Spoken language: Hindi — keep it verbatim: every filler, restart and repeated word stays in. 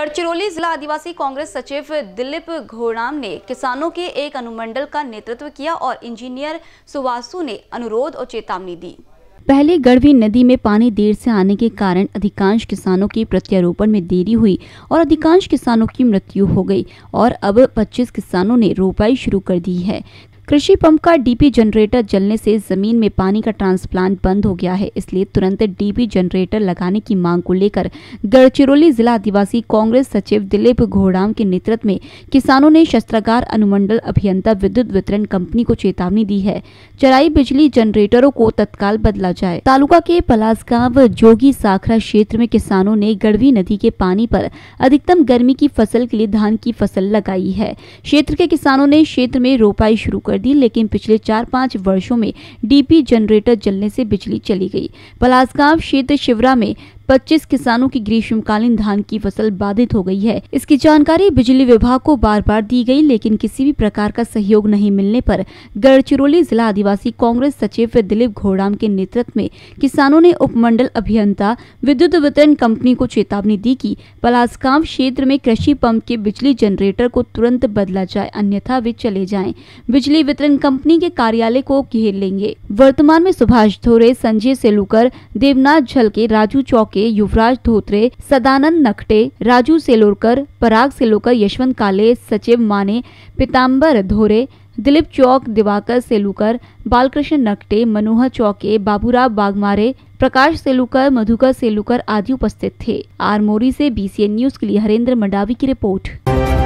गढ़चिरौली जिला आदिवासी कांग्रेस सचिव दिलीप घोड़ाम ने किसानों के एक अनुमंडल का नेतृत्व किया और इंजीनियर सुवासु ने अनुरोध और चेतावनी दी। पहले गढ़वी नदी में पानी देर से आने के कारण अधिकांश किसानों के प्रत्यारोपण में देरी हुई और अधिकांश किसानों की मृत्यु हो गई और अब पच्चीस किसानों ने रोपाई शुरू कर दी है। कृषि पंप का डीपी जनरेटर जलने से जमीन में पानी का ट्रांसप्लांट बंद हो गया है, इसलिए तुरंत डीपी जनरेटर लगाने की मांग को लेकर गढ़चिरौली जिला आदिवासी कांग्रेस सचिव दिलीप घोड़ाम के नेतृत्व में किसानों ने शस्त्रागार अनुमंडल अभियंता विद्युत वितरण कंपनी को चेतावनी दी है। चराई बिजली जनरेटरों को तत्काल बदला जाए। तालुका के पलासगांव जोगी साखरा क्षेत्र में किसानों ने गढ़वी नदी के पानी पर अधिकतम गर्मी की फसल के लिए धान की फसल लगाई है। क्षेत्र के किसानों ने क्षेत्र में रोपाई शुरू कर दी, लेकिन पिछले चार पाँच वर्षों में डीपी जनरेटर जलने से बिजली चली गई। पलासगांव क्षेत्र शिवरा में पच्चीस किसानों की ग्रीष्मकालीन धान की फसल बाधित हो गई है। इसकी जानकारी बिजली विभाग को बार बार दी गई, लेकिन किसी भी प्रकार का सहयोग नहीं मिलने पर गढ़चिरौली जिला आदिवासी कांग्रेस सचिव दिलीप घोड़ाम के नेतृत्व में किसानों ने उपमंडल अभियंता विद्युत वितरण कंपनी को चेतावनी दी कि पलासगांव क्षेत्र में कृषि पंप के बिजली जनरेटर को तुरंत बदला जाए, अन्यथा वे चले जाएं। बिजली वितरण कंपनी के कार्यालय को घेर लेंगे। वर्तमान में सुभाष थोरे, संजय सेलूकर, देवनाथ झलके, राजू चौक, युवराज धोत्रे, सदानंद नकटे, राजू सेलोकर, पराग सेलूकर, यशवंत काले, सचिव माने, पिताम्बर धोरे, दिलीप चौक, दिवाकर सेलूकर, बालकृष्ण नकटे, मनोहर चौके, बाबूराव बागमारे, प्रकाश सेलूकर, मधुकर सेलूकर आदि उपस्थित थे। आरमोरी से बीसीएन न्यूज के लिए हरेंद्र मंडावी की रिपोर्ट।